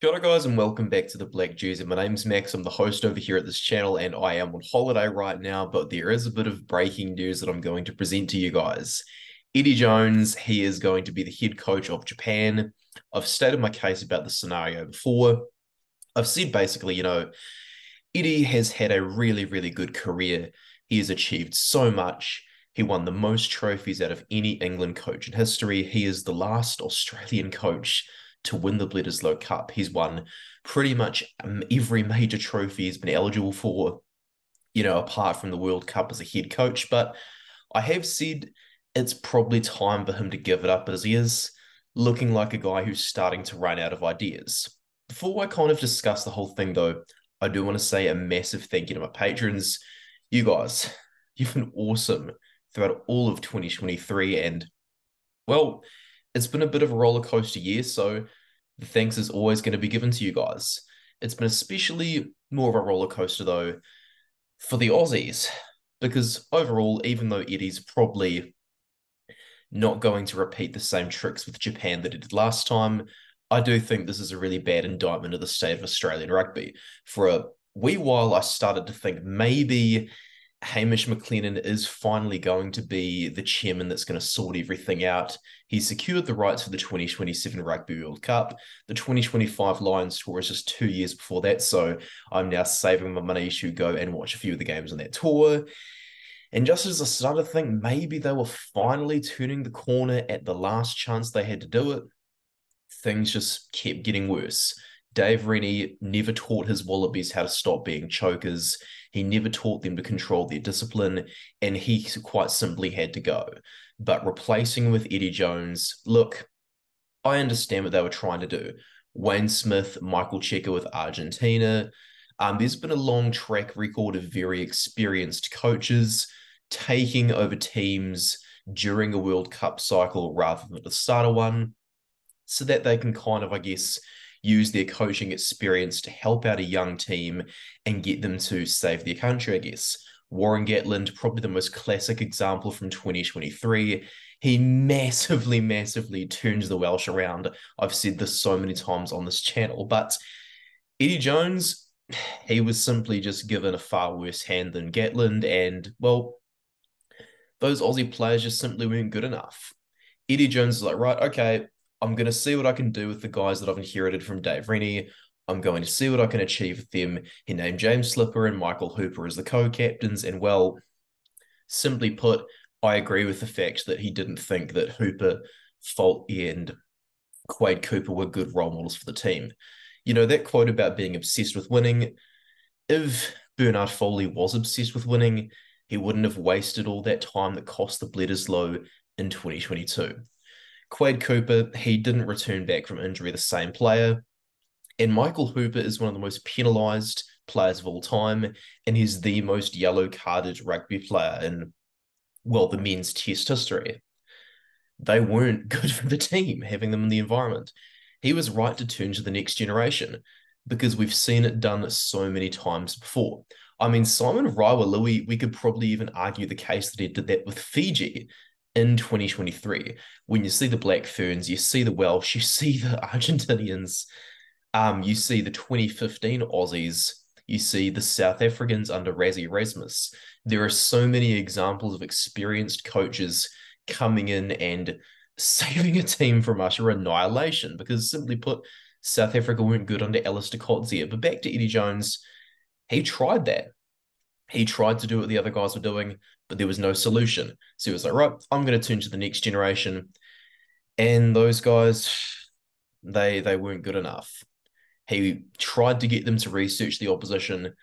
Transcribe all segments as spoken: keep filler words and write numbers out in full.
Kia ora guys and welcome back to the Black Jersey. My name's Max, I'm the host over here at this channel and I am on holiday right now, but there is a bit of breaking news that I'm going to present to you guys. Eddie Jones, he is going to be the head coach of Japan. I've stated my case about the scenario before. I've said basically, you know, Eddie has had a really, really good career. He has achieved so much. He won the most trophies out of any England coach in history. He is the last Australian coach to win the Bledisloe Cup. He's won pretty much every major trophy he's been eligible for, you know, apart from the World Cup as a head coach. But I have said it's probably time for him to give it up, as he is looking like a guy who's starting to run out of ideas. Before I kind of discuss the whole thing, though, I do want to say a massive thank you to my patrons. You guys, you've been awesome throughout all of twenty twenty-three, and, well, it's been a bit of a roller coaster year, so the thanks is always going to be given to you guys. It's been especially more of a roller coaster, though, for the Aussies, because overall, even though Eddie's probably not going to repeat the same tricks with Japan that he did last time, I do think this is a really bad indictment of the state of Australian rugby. For a wee while, I started to think maybe Hamish McLennan is finally going to be the chairman that's going to sort everything out. He secured the rights for the twenty twenty-seven Rugby World Cup. The twenty twenty-five Lions tour is just two years before that, so I'm now saving my money to go and watch a few of the games on that tour. And just as I started to think maybe they were finally turning the corner at the last chance they had to do it, things just kept getting worse. Dave Rennie never taught his Wallabies how to stop being chokers. He never taught them to control their discipline, and he quite simply had to go. But replacing with Eddie Jones, look, I understand what they were trying to do. Wayne Smith, Michael Cheika with Argentina. Um, there's been a long track record of very experienced coaches taking over teams during a World Cup cycle rather than the start of one, so that they can kind of, I guess, use their coaching experience to help out a young team and get them to save their country, I guess. Warren Gatland, probably the most classic example from twenty twenty-three. He massively, massively turned the Welsh around. I've said this so many times on this channel, but Eddie Jones, he was simply just given a far worse hand than Gatland, and, well, those Aussie players just simply weren't good enough. Eddie Jones is like, right, okay, I'm going to see what I can do with the guys that I've inherited from Dave Rennie. I'm going to see what I can achieve with them. He named James Slipper and Michael Hooper as the co-captains. And, well, simply put, I agree with the fact that he didn't think that Hooper, Foley, and Quade Cooper were good role models for the team. You know, that quote about being obsessed with winning, if Bernard Foley was obsessed with winning, he wouldn't have wasted all that time that cost the Bledisloe in twenty twenty-two. Quade Cooper, he didn't return back from injury the same player. And Michael Hooper is one of the most penalised players of all time, and he's the most yellow-carded rugby player in, well, the men's test history. They weren't good for the team, having them in the environment. He was right to turn to the next generation, because we've seen it done so many times before. I mean, Simon Raiwalui, we could probably even argue the case that he did that with Fiji in twenty twenty-three, when you see the Black Ferns, you see the Welsh, you see the Argentinians, um, you see the twenty fifteen Aussies, you see the South Africans under Rassie Erasmus. There are so many examples of experienced coaches coming in and saving a team from utter annihilation, because simply put, South Africa weren't good under Allister Coetzee. But back to Eddie Jones, he tried that. He tried to do what the other guys were doing, but there was no solution. So he was like, right, I'm going to turn to the next generation. And those guys, they, they weren't good enough. He tried to get them to research the opposition.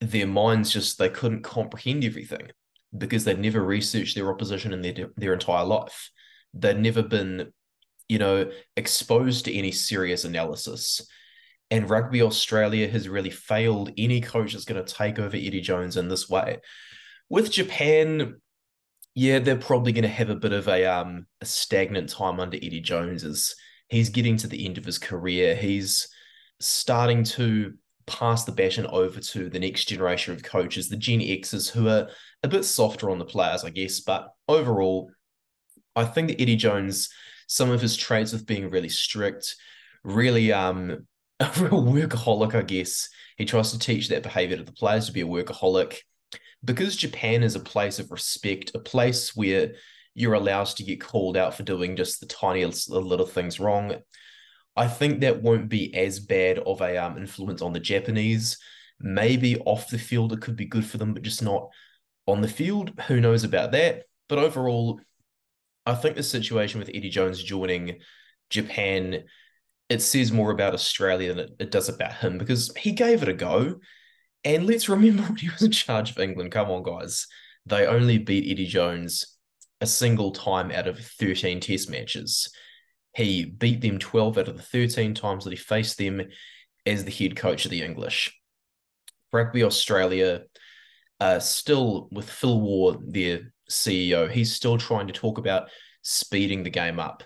Their minds just, they couldn't comprehend everything because they'd never researched their opposition in their, their entire life. They'd never been, you know, exposed to any serious analysis. And Rugby Australia has really failed any coach that's going to take over Eddie Jones in this way. With Japan, yeah, they're probably going to have a bit of a, um, a stagnant time under Eddie Jones, as he's getting to the end of his career. He's starting to pass the baton over to the next generation of coaches, the Gen Xs, who are a bit softer on the players, I guess. But overall, I think that Eddie Jones, some of his traits of being really strict, really um. a real workaholic, I guess. He tries to teach that behaviour to the players to be a workaholic. Because Japan is a place of respect, a place where you're allowed to get called out for doing just the tiniest little things wrong, I think that won't be as bad of a um, influence on the Japanese. Maybe off the field it could be good for them, but just not on the field. Who knows about that? But overall, I think the situation with Eddie Jones joining Japan, it says more about Australia than it, it does about him, because he gave it a go. And let's remember when he was in charge of England. Come on, guys. They only beat Eddie Jones a single time out of thirteen test matches. He beat them twelve out of the thirteen times that he faced them as the head coach of the English. Rugby Australia, uh, still with Phil Waugh, their C E O, he's still trying to talk about speeding the game up.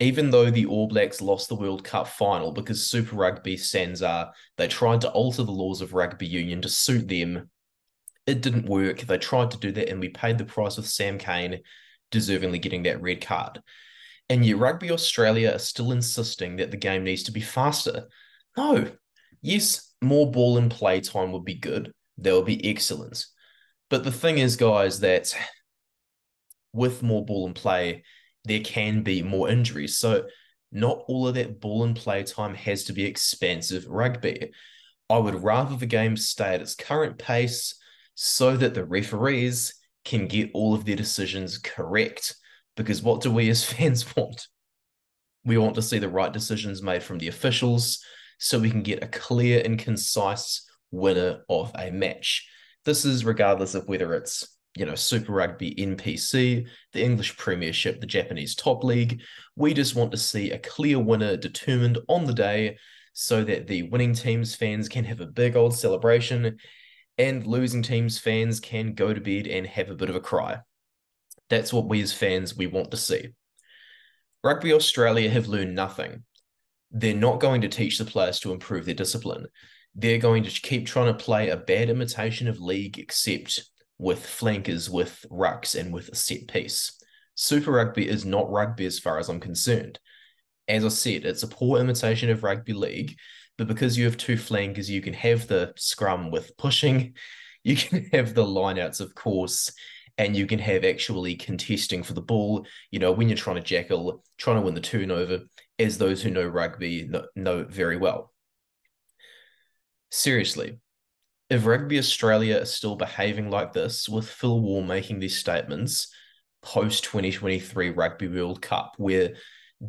Even though the All Blacks lost the World Cup final because Super Rugby SANZAAR, they tried to alter the laws of Rugby Union to suit them. It didn't work. They tried to do that, and we paid the price with Sam Kane deservingly getting that red card. And yet Rugby Australia are still insisting that the game needs to be faster. No. Yes, more ball and play time would be good. That would be excellent. But the thing is, guys, that with more ball and play, there can be more injuries. So not all of that ball and play time has to be expansive rugby. I would rather the game stay at its current pace so that the referees can get all of their decisions correct. Because what do we as fans want? We want to see the right decisions made from the officials so we can get a clear and concise winner of a match. This is regardless of whether it's, you know, Super Rugby, N P C, the English Premiership, the Japanese Top League. We just want to see a clear winner determined on the day so that the winning team's fans can have a big old celebration and losing team's fans can go to bed and have a bit of a cry. That's what we as fans, we want to see. Rugby Australia have learned nothing. They're not going to teach the players to improve their discipline. They're going to keep trying to play a bad imitation of league, except with flankers, with rucks, and with a set piece. Super Rugby is not rugby as far as I'm concerned. As I said, it's a poor imitation of rugby league, but because you have two flankers, you can have the scrum with pushing, you can have the lineouts, of course, and you can have actually contesting for the ball, you know, when you're trying to jackal, trying to win the turnover, as those who know rugby know very well. Seriously, if Rugby Australia is still behaving like this, with Phil Waugh making these statements post twenty twenty-three Rugby World Cup, where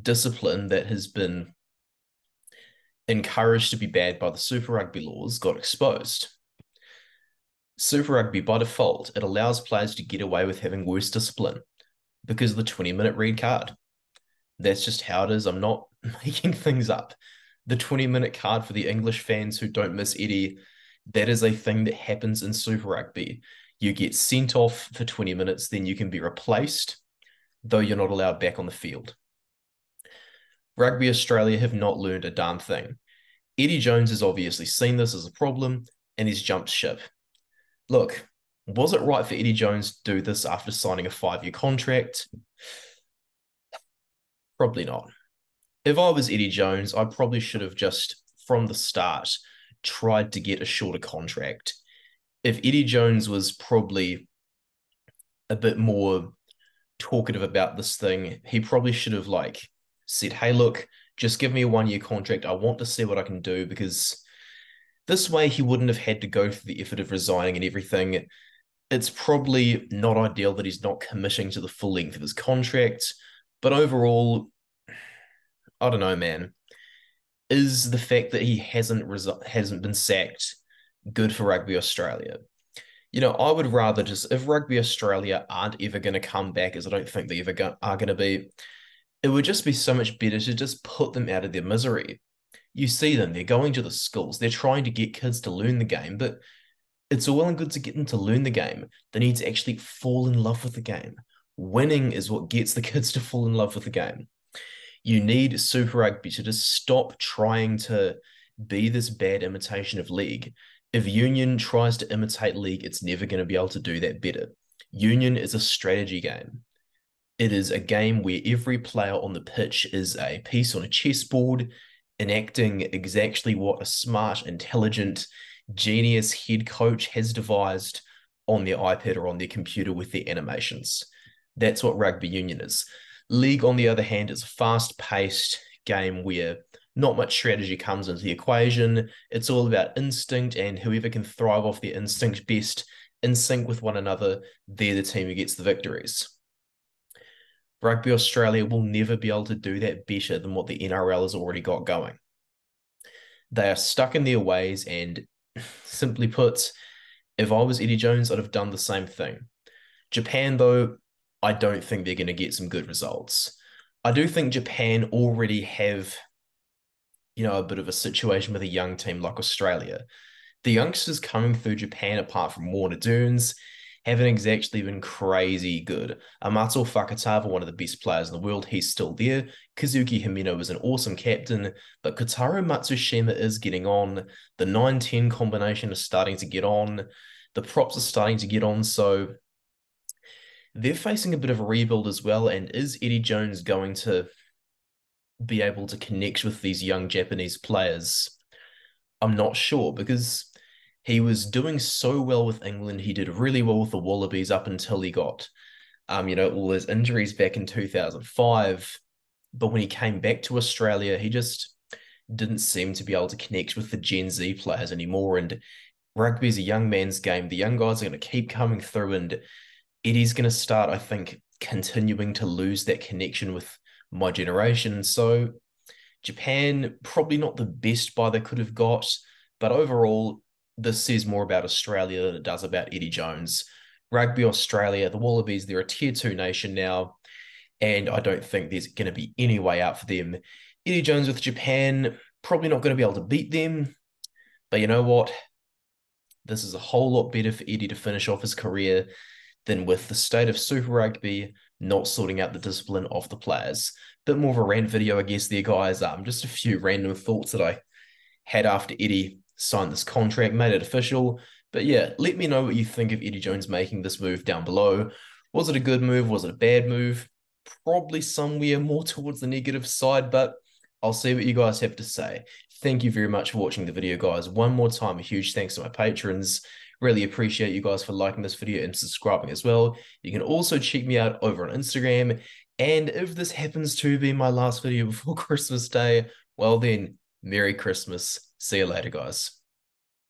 discipline that has been encouraged to be bad by the Super Rugby laws got exposed. Super Rugby, by default, it allows players to get away with having worse discipline because of the twenty-minute red card. That's just how it is. I'm not making things up. The twenty-minute card for the English fans who don't miss Eddie, that is a thing that happens in Super Rugby. You get sent off for twenty minutes, then you can be replaced, though you're not allowed back on the field. Rugby Australia have not learned a darn thing. Eddie Jones has obviously seen this as a problem, and he's jumped ship. Look, was it right for Eddie Jones to do this after signing a five-year contract? Probably not. If I was Eddie Jones, I probably should have just, from the start, tried to get a shorter contract. If Eddie Jones was probably a bit more talkative about this thing, he probably should have, like, said, hey, look, just give me a one-year contract. I want to see what I can do, because this way, he wouldn't have had to go through the effort of resigning and everything. It's probably not ideal that he's not committing to the full length of his contract. But overall, I don't know, man. Is the fact that he hasn't resi- hasn't been sacked good for Rugby Australia? You know, I would rather just, if Rugby Australia aren't ever going to come back, as I don't think they ever go- are going to be, it would just be so much better to just put them out of their misery. You see them, they're going to the schools, they're trying to get kids to learn the game, but it's all well and good to get them to learn the game. They need to actually fall in love with the game. Winning is what gets the kids to fall in love with the game. You need Super Rugby to just stop trying to be this bad imitation of league. If Union tries to imitate league, it's never going to be able to do that better. Union is a strategy game. It is a game where every player on the pitch is a piece on a chessboard, enacting exactly what a smart, intelligent, genius head coach has devised on their iPad or on their computer with their animations. That's what rugby union is. League, on the other hand, is a fast-paced game where not much strategy comes into the equation. It's all about instinct, and whoever can thrive off their instinct best, in sync with one another, they're the team who gets the victories. Rugby Australia will never be able to do that better than what the N R L has already got going. They are stuck in their ways, and simply put, if I was Eddie Jones, I'd have done the same thing. Japan, though, I don't think they're going to get some good results. I do think Japan already have, you know, a bit of a situation with a young team like Australia. The youngsters coming through Japan, apart from Warner Dunes, haven't exactly been crazy good. Amato Fakatava, one of the best players in the world, he's still there. Kazuki Himeno is an awesome captain, but Kotaro Matsushima is getting on. The nine ten combination is starting to get on. The props are starting to get on, so they're facing a bit of a rebuild as well. And is Eddie Jones going to be able to connect with these young Japanese players? I'm not sure, because he was doing so well with England. He did really well with the Wallabies up until he got, um, you know, all those injuries back in two thousand five. But when he came back to Australia, he just didn't seem to be able to connect with the Gen Z players anymore. And rugby is a young man's game. The young guys are going to keep coming through, and Eddie's going to start, I think, continuing to lose that connection with my generation. So Japan, probably not the best buy they could have got, but overall, this says more about Australia than it does about Eddie Jones. Rugby Australia, the Wallabies, they're a tier two nation now, and I don't think there's going to be any way out for them. Eddie Jones with Japan, probably not going to be able to beat them, but you know what? This is a whole lot better for Eddie to finish off his career than with the state of Super Rugby not sorting out the discipline of the players. Bit more of a rant video, I guess, there, guys. Um, just a few random thoughts that I had after Eddie signed this contract, made it official. But yeah, let me know what you think of Eddie Jones making this move down below. Was it a good move? Was it a bad move? Probably somewhere more towards the negative side, but I'll see what you guys have to say. Thank you very much for watching the video, guys. One more time, a huge thanks to my patrons. Really appreciate you guys for liking this video and subscribing as well. You can also check me out over on Instagram. And if this happens to be my last video before Christmas Day, well then, Merry Christmas. See you later, guys.